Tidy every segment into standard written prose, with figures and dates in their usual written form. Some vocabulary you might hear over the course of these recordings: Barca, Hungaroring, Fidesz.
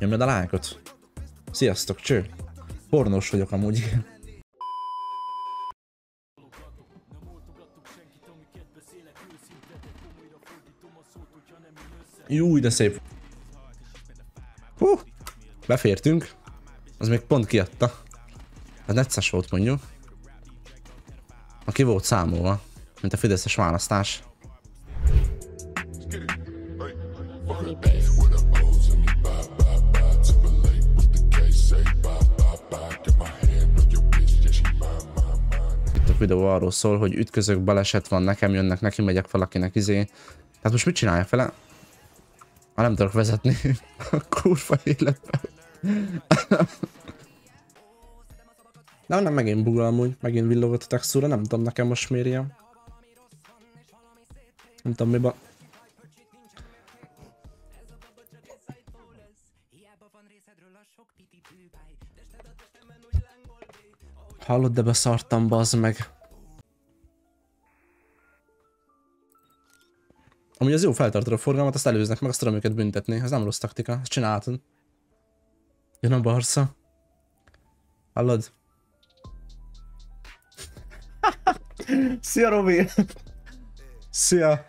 Nyomjad a lájkot. Sziasztok, cső. Pornós vagyok amúgy. Júj, de szép. Hú, befértünk. Az még pont kiadta. Hát necces volt mondjuk. A ki volt számolva, mint a fideszes választás. Itt a videó arról szól, hogy ütközök, baleset van, nekem jönnek, neki megyek valakinek izé. Tehát most mit csinálja fele? Már nem tudok vezetni. Kurva életben. Na, nem, megint bugol amúgy, megint villogott a textúra, nem tudom nekem most mérje. Nem tudom miba. Hallod, de beszartam, bazd meg. Amúgy az jó, feltartod a forgalmat, azt előznek meg, azt tudom őket büntetni. Ez nem rossz taktika, ezt csinálhatod. Jön a Barca. Hallod? Szia, Robi! Szia!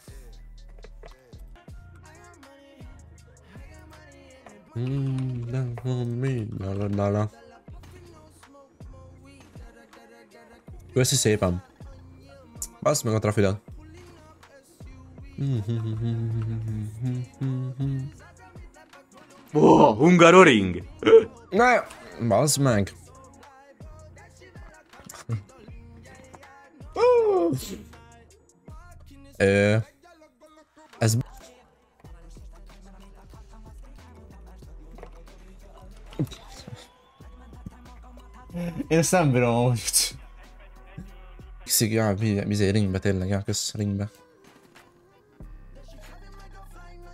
Köszi szépen! Basz meg a trafidat! Oh, Hungaroring! Na jó! Basz meg! Ez... Én ezt nem bírom amúgy. Xig, já, ringbe tényleg, já, kösz, ringbe.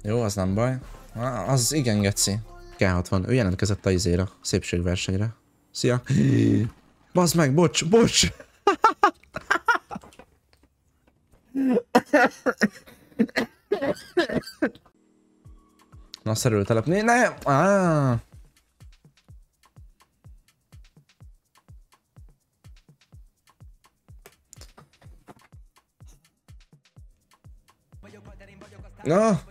Jó, az nem baj. Az igen, geci. K60, ő jelentkezett a izére, szépségversenyre. Szia! Bazd meg, bocs, bocs! Na, szerültelep. Ne! Ah! Na!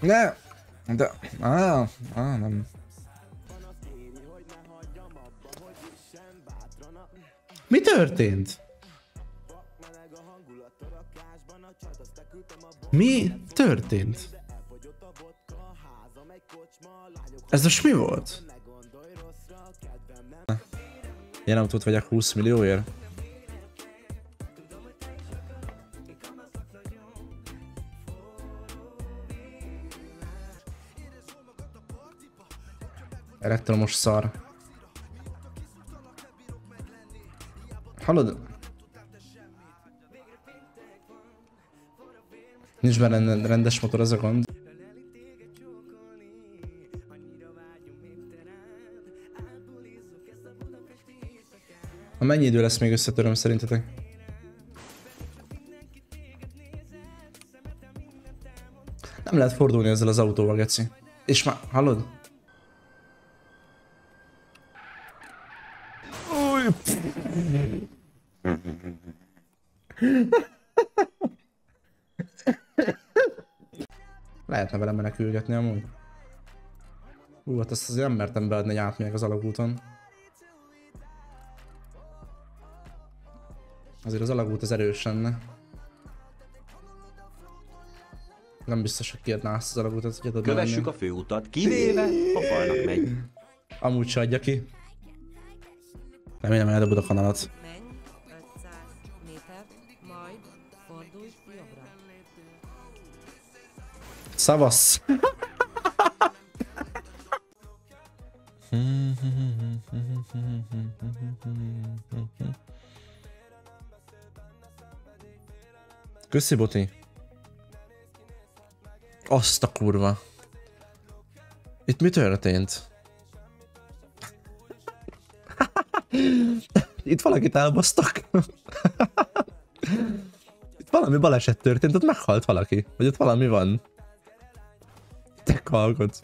Ne! De... nem. Mi történt? Mi történt? Ez most mi volt? Én autót vagyok 20 millióért. Elektromos szar. Hallod? Nincs benne rendes motor, az a gond. Na, mennyi idő lesz még összetöröm szerintetek? Nem lehet fordulni ezzel az autóval, geci. És már, hallod? Lehetne vele menekülgetni amúgy. Hú, hát ezt azért nem mertem beadni, hogy átmegyek az alagúton. Azért az alagút az erős lenne. Nem biztos, hogy kiadná azt az alagútat, hogy adod. Kövessük a főutat, kivéve a falnak megy. Amúgy se adja ki. Remélem, eldobod a kanalat. Szavasz! Köszi, Boti! Azt a kurva! Itt mi történt? itt valakit elbasztak. Itt valami baleset történt, ott meghalt valaki. Vagy ott valami van. Te hallgatsz.